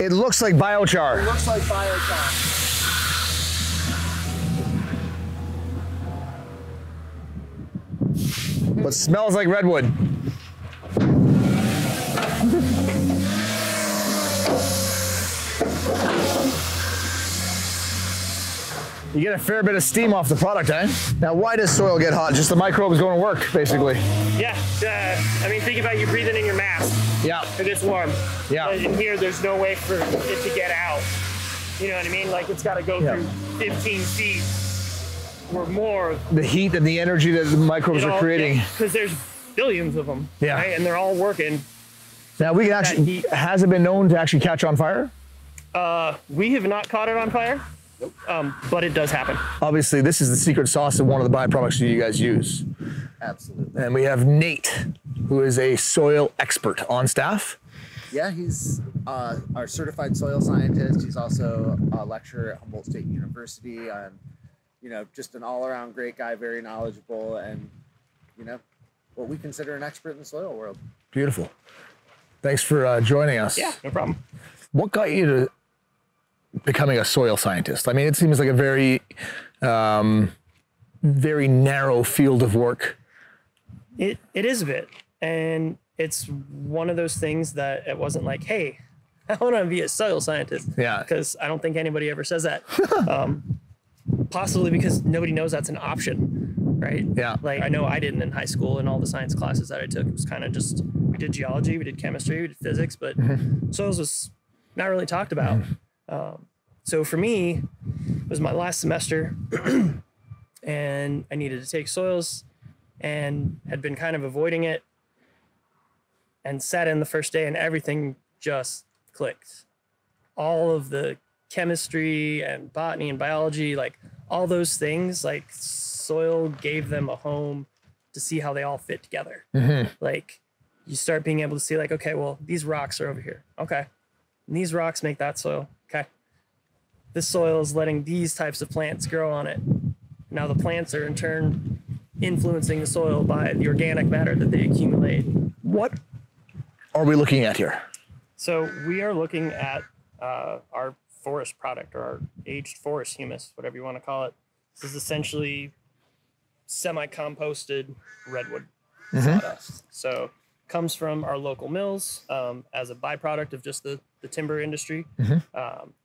It looks like biochar. It looks like biochar. But smells like redwood. You get a fair bit of steam off the product, eh? Now, why does soil get hot? Just the microbes going to work, basically. Yeah, I mean, think about you breathing in your mask. Yeah. It gets warm. Yeah. But in here, there's no way for it to get out. You know what I mean? Like, it's got to go through 15 feet. Or more. The heat and the energy that the microbes are creating. Because there's billions of them, right? And they're all working. Now we can actually, has it been known to actually catch on fire? We have not caught it on fire, but it does happen. Obviously, this is the secret sauce of one of the byproducts that you guys use. Absolutely. And we have Nate, who is a soil expert on staff. Yeah, he's our certified soil scientist. He's also a lecturer at Humboldt State University on you know, just an all-around great guy, very knowledgeable, and, you know, what we consider an expert in the soil world. Beautiful. Thanks for joining us. Yeah, no problem. What got you to becoming a soil scientist? I mean, it seems like a very, very narrow field of work. It is a bit, and it's one of those things that it wasn't like, hey, I want to be a soil scientist. Yeah. Because I don't think anybody ever says that. Possibly because nobody knows that's an option, right? Yeah. Like I know I didn't in high school, and all the science classes that I took, it was kind of just, we did geology, we did chemistry, we did physics, but soils was not really talked about. So for me, it was my last semester and I needed to take soils and had been kind of avoiding it, and sat in the first day and everything just clicked. All of the chemistry and botany and biology, like all those things, like soil gave them a home to see how they all fit together. Like you start being able to see like, okay, well, these rocks are over here. Okay. And these rocks make that soil. Okay. This soil is letting these types of plants grow on it. Now the plants are in turn influencing the soil by the organic matter that they accumulate. What are we looking at here? So we are looking at our forest product, or our aged forest humus, whatever you want to call it. This is essentially semi-composted redwood sawdust. So comes from our local mills as a byproduct of just the timber industry.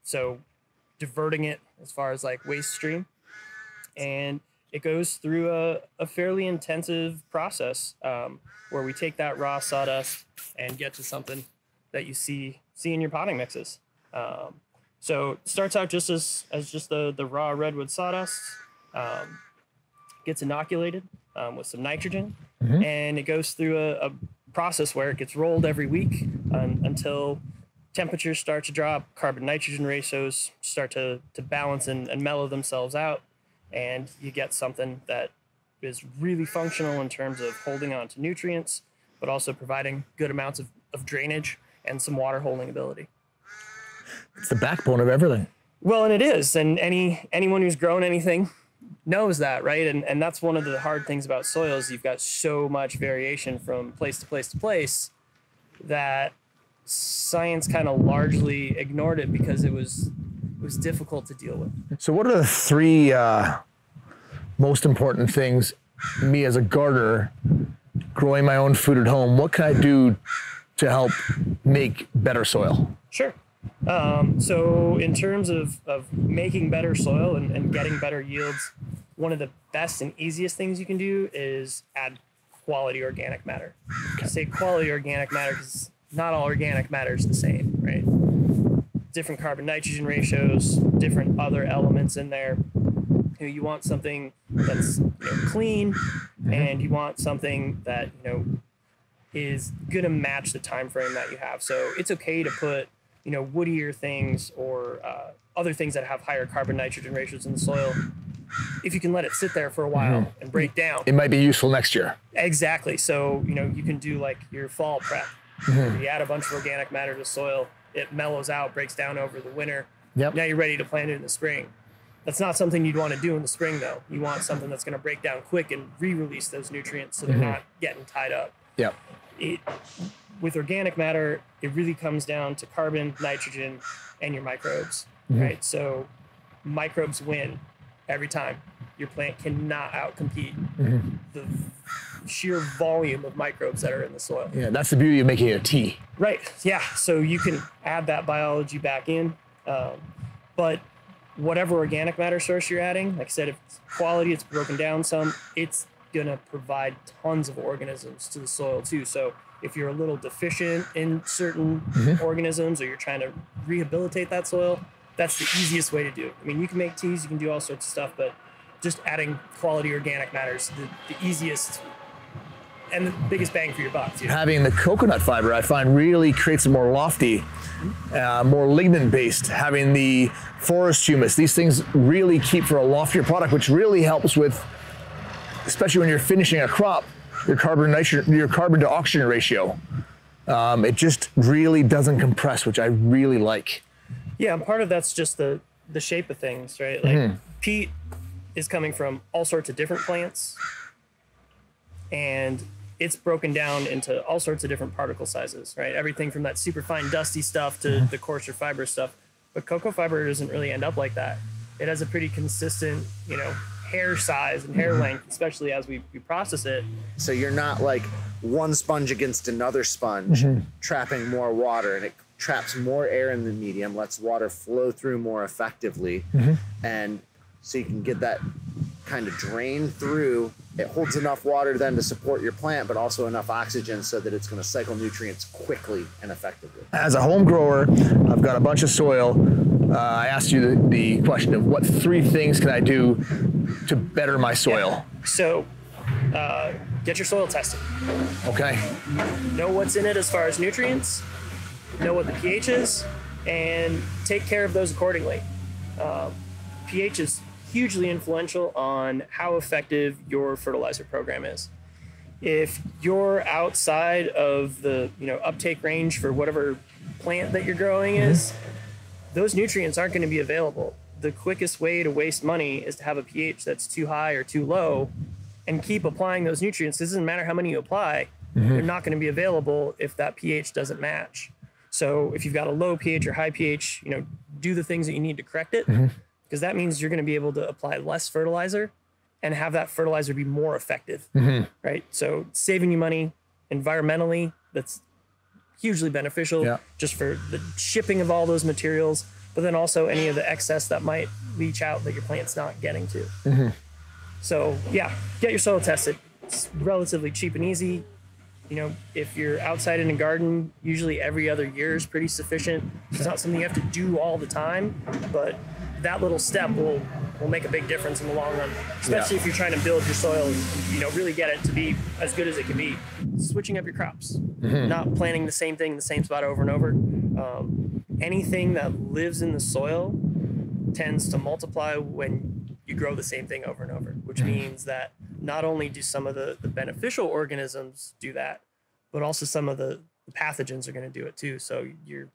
So diverting it as far as like waste stream. And it goes through a fairly intensive process where we take that raw sawdust and get to something that you see in your potting mixes. So it starts out just as just the raw redwood sawdust, gets inoculated with some nitrogen, and it goes through a process where it gets rolled every week until temperatures start to drop, carbon-nitrogen ratios start to balance and mellow themselves out, and you get something that is really functional in terms of holding on to nutrients, but also providing good amounts of drainage and some water holding ability. It's the backbone of everything. Well, and it is. And anyone who's grown anything knows that, right? And that's one of the hard things about soils. You've got so much variation from place to place to place that science kind of largely ignored it because it was difficult to deal with. So what are the three most important things, me as a gardener, growing my own food at home, what can I do to help make better soil? Sure. So in terms of making better soil and getting better yields, one of the best and easiest things you can do is add quality organic matter. I say quality organic matter because not all organic matter is the same, right? Different carbon-nitrogen ratios, different other elements in there. You want something that's clean, and you want something that is going to match the time frame that you have. So it's okay to put woodier things or other things that have higher carbon-nitrogen ratios in the soil, if you can let it sit there for a while and break down. It might be useful next year. Exactly. So, you can do like your fall prep. You add a bunch of organic matter to soil, it mellows out, breaks down over the winter. Yep. Now you're ready to plant it in the spring. That's not something you'd want to do in the spring, though. You want something that's going to break down quick and re-release those nutrients so they're not getting tied up. Yep. with organic matter, it really comes down to carbon, nitrogen, and your microbes, mm-hmm. right? So microbes win every time. Your plant cannot outcompete mm-hmm. the sheer volume of microbes that are in the soil. Yeah, that's the beauty of making it a tea. Right, yeah, so you can add that biology back in, but whatever organic matter source you're adding, like I said, if it's quality, it's broken down some, it's gonna provide tons of organisms to the soil too. So if you're a little deficient in certain mm-hmm. organisms, or you're trying to rehabilitate that soil, that's the easiest way to do it. I mean, you can make teas, you can do all sorts of stuff, but just adding quality organic matter is the easiest and the biggest bang for your buck. Too. Having the coconut fiber, I find, really creates a more lofty, more lignin-based, having the forest humus. These things really keep for a loftier product, which really helps with, especially when you're finishing a crop, your carbon to oxygen ratio. It just really doesn't compress, which I really like. Yeah, and part of that's just the shape of things, right? Like peat is coming from all sorts of different plants, and it's broken down into all sorts of different particle sizes, right? Everything from that super fine dusty stuff to the coarser fiber stuff. But cocoa fiber doesn't really end up like that. It has a pretty consistent, you know, hair size and hair length, especially as we process it. So you're not like one sponge against another sponge trapping more water, and it traps more air in the medium, lets water flow through more effectively. And so you can get that kind of drain through. It holds enough water then to support your plant, but also enough oxygen so that it's going to cycle nutrients quickly and effectively. As a home grower, I've got a bunch of soil. I asked you the question of what three things can I do to better my soil? Yeah. So get your soil tested. Okay. Know what's in it as far as nutrients, know what the pH is, and take care of those accordingly. pH is hugely influential on how effective your fertilizer program is. If you're outside of the uptake range for whatever plant that you're growing is, those nutrients aren't going to be available. The quickest way to waste money is to have a pH that's too high or too low and keep applying those nutrients. It doesn't matter how many you apply, they're not going to be available if that pH doesn't match. So if you've got a low pH or high pH, do the things that you need to correct it. Because that means you're going to be able to apply less fertilizer and have that fertilizer be more effective, right? So saving you money environmentally, that's hugely beneficial just for the shipping of all those materials, but then also any of the excess that might leach out that your plant's not getting to. So yeah, get your soil tested. It's relatively cheap and easy. You know, if you're outside in a garden, usually every other year is pretty sufficient. It's not something you have to do all the time, but that little step will make a big difference in the long run, especially if you're trying to build your soil and really get it to be as good as it can be. Switching up your crops, not planting the same thing in the same spot over and over. Anything that lives in the soil tends to multiply when you grow the same thing over and over, which means that not only do some of the beneficial organisms do that, but also some of the pathogens are going to do it too. So your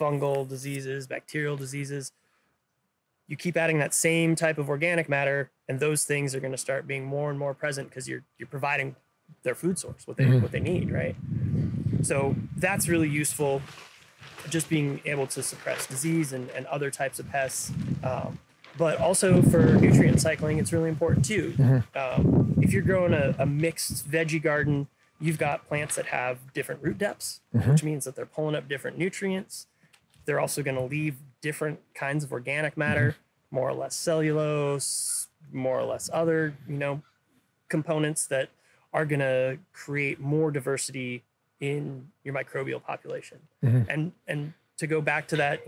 fungal diseases, bacterial diseases, you keep adding that same type of organic matter, and those things are going to start being more and more present because you're providing their food source, what they need, right? So that's really useful, just being able to suppress disease and other types of pests. But also for nutrient cycling, it's really important too. If you're growing a mixed veggie garden, you've got plants that have different root depths, which means that they're pulling up different nutrients. They're also going to leave different kinds of organic matter, more or less cellulose, more or less other, components that are going to create more diversity in your microbial population. And to go back to that,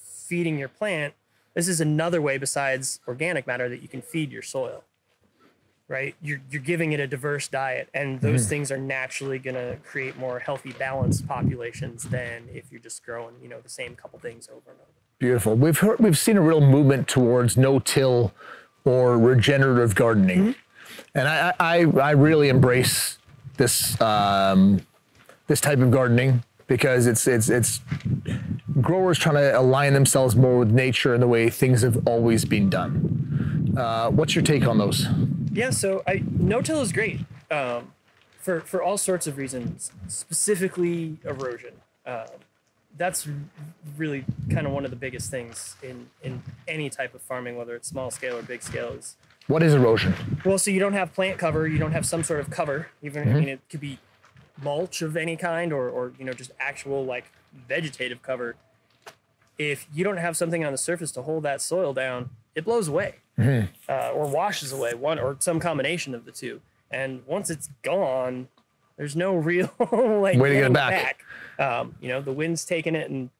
feeding your plant, this is another way besides organic matter that you can feed your soil, right? You're giving it a diverse diet, and those things are naturally going to create more healthy, balanced populations than if you're just growing, the same couple things over and over. Beautiful. We've seen a real movement towards no-till or regenerative gardening. And I really embrace this this type of gardening because it's growers trying to align themselves more with nature and the way things have always been done. What's your take on those? Yeah, so no-till is great. for all sorts of reasons, specifically erosion. That's really kind of one of the biggest things in any type of farming, whether it's small scale or big scale. Is what is erosion? Well, so you don't have plant cover, you don't have some sort of cover. Even I mean, it could be mulch of any kind, or you know, just actual like vegetative cover. If you don't have something on the surface to hold that soil down, it blows away or washes away, one or some combination of the two. And once it's gone, there's no real like way to get it back. You know, the wind's taking it and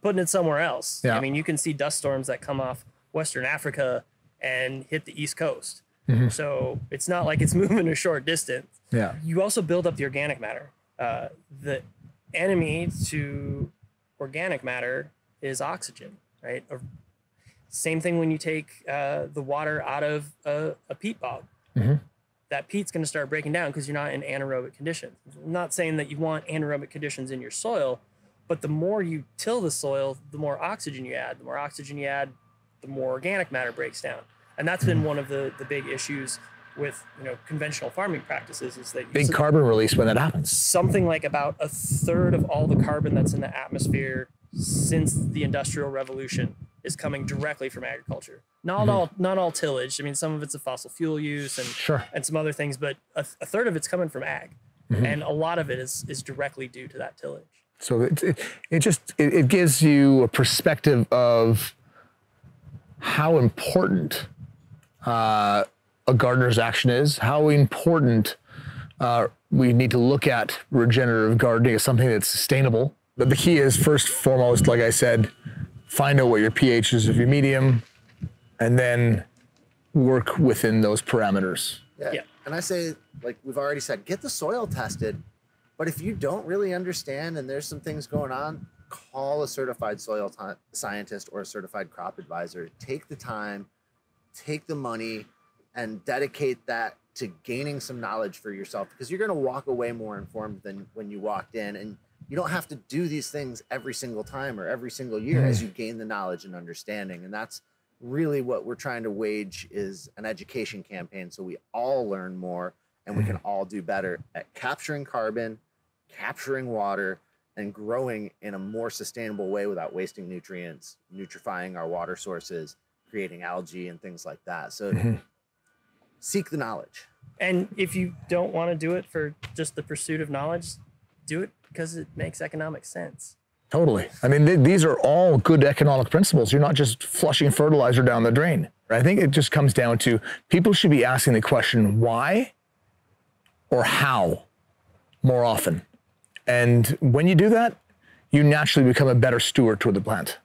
putting it somewhere else. Yeah. I mean, you can see dust storms that come off Western Africa and hit the East Coast. So it's not like it's moving a short distance. Yeah. You also build up the organic matter. The enemy to organic matter is oxygen, right? Same thing when you take the water out of a peat bog. That peat's going to start breaking down because you're not in anaerobic conditions. I'm not saying that you want anaerobic conditions in your soil, but the more you till the soil, the more oxygen you add. The more oxygen you add, the more organic matter breaks down. And that's been one of the big issues with, you know, conventional farming practices, is that big carbon release when that happens. Something like about a third of all the carbon that's in the atmosphere since the Industrial Revolution is coming directly from agriculture. Not all tillage. I mean, some of it's a fossil fuel use and and some other things, but a third of it's coming from ag, and a lot of it is directly due to that tillage. So it gives you a perspective of how important a gardener's action is, how important we need to look at regenerative gardening as something that's sustainable. But the key is, first and foremost, like I said, find out what your pH is of your medium, and then work within those parameters. Yeah. And I say, like we've already said, get the soil tested. But if you don't really understand and there's some things going on, call a certified soil scientist or a certified crop advisor. Take the time, take the money, and dedicate that to gaining some knowledge for yourself, because you're gonna walk away more informed than when you walked in. And you don't have to do these things every single time or every single year as you gain the knowledge and understanding. And that's really what we're trying to wage, is an education campaign, so we all learn more and we can all do better at capturing carbon, capturing water, and growing in a more sustainable way without wasting nutrients, nutrifying our water sources, creating algae and things like that. So seek the knowledge. And if you don't want to do it for just the pursuit of knowledge, do it because it makes economic sense. Totally. I mean, these are all good economic principles. You're not just flushing fertilizer down the drain. I think it just comes down to, people should be asking the question why or how more often. And when you do that, you naturally become a better steward toward the plant.